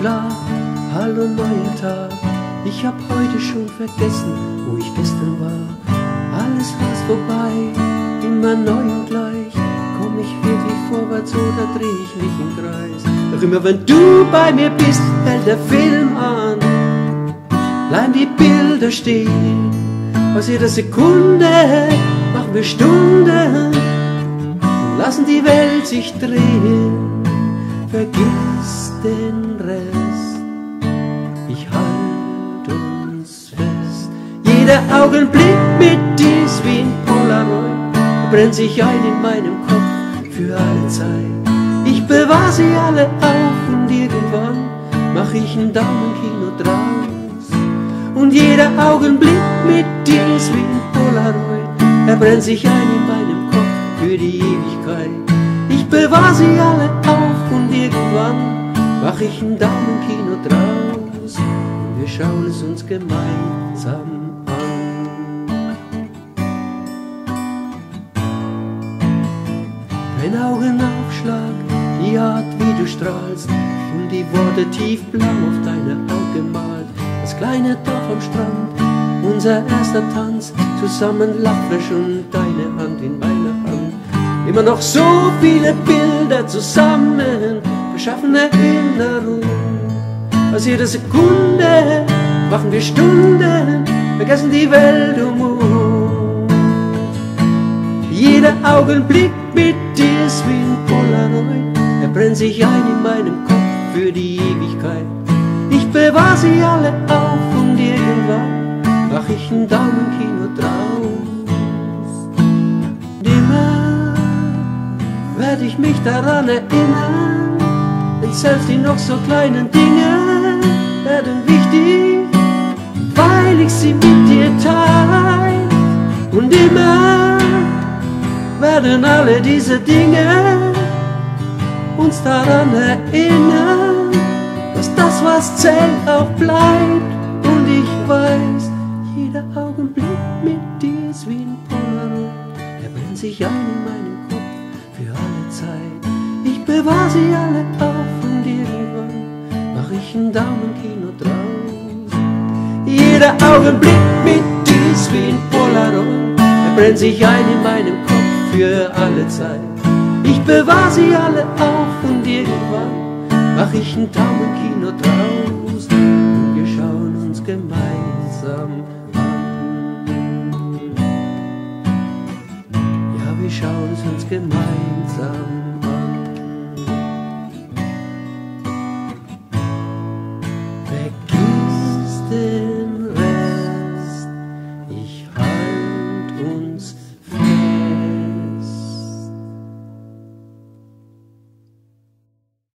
Schlaf, hallo neuer Tag. Ich hab heute schon vergessen, wo ich gestern war. Alles war's vorbei, immer neu und gleich. Komm ich wirklich vorwärts oder dreh ich mich im Kreis? Doch immer wenn du bei mir bist, hält der Film an. Bleiben die Bilder stehen. Aus jeder Sekunde machen wir Stunden und lassen die Welt sich drehen. Vergiss den Rest, ich halte uns fest. Jeder Augenblick mit dir ist wie ein Polaroid, brennt sich ein in meinem Kopf für alle Zeit. Ich bewahr sie alle auf und irgendwann mach ich ein Daumenkino draus. Und jeder Augenblick mit dir ist wie ein Polaroid, brennt sich ein in meinem Kopf für die Ewigkeit. Ich bewahr sie alle auf und irgendwann mach ich ein Daumenkino draus und wir schauen es uns gemeinsam an. Dein Augenaufschlag, die Art wie du strahlst und die Worte tiefblau auf deine Haut gemalt. Das kleine Dorf am Strand, unser erster Tanz, zusammen Lachflash und deine Hand in meiner Hand. Immer noch so viele Bilder zusammen, wir schaffen Erinnerung. Aus jeder Sekunde machen wir Stunden, vergessen die Welt um uns. Jeder Augenblick mit dir ist wie ein Polaroid, brennt sich ein in meinem Kopf für die Ewigkeit. Ich bewahr sie alle auf und irgendwann mach ich ein Daumenkino drauf. Werd ich mich daran erinnern, denn selbst die noch so kleinen Dinge werden wichtig, weil ich sie mit dir teile. Und immer werden alle diese Dinge uns daran erinnern, dass das, was zählt, auch bleibt. Und ich weiß, jeder Augenblick mit dir ist wie ein Polaroid, brennt sich ein in meinem Kopf für alle Zeit. Ich bewahr sie alle auf und irgendwann mach ich ein Daumenkino draus. Jeder Augenblick mit dir ist wie ein Polaroid, brennt sich ein in meinem Kopf für alle Zeit. Ich bewahr sie alle auf und irgendwann mach ich ein Daumenkino draus und wir schauen uns gemeinsam an. Wir schauen es uns gemeinsam an.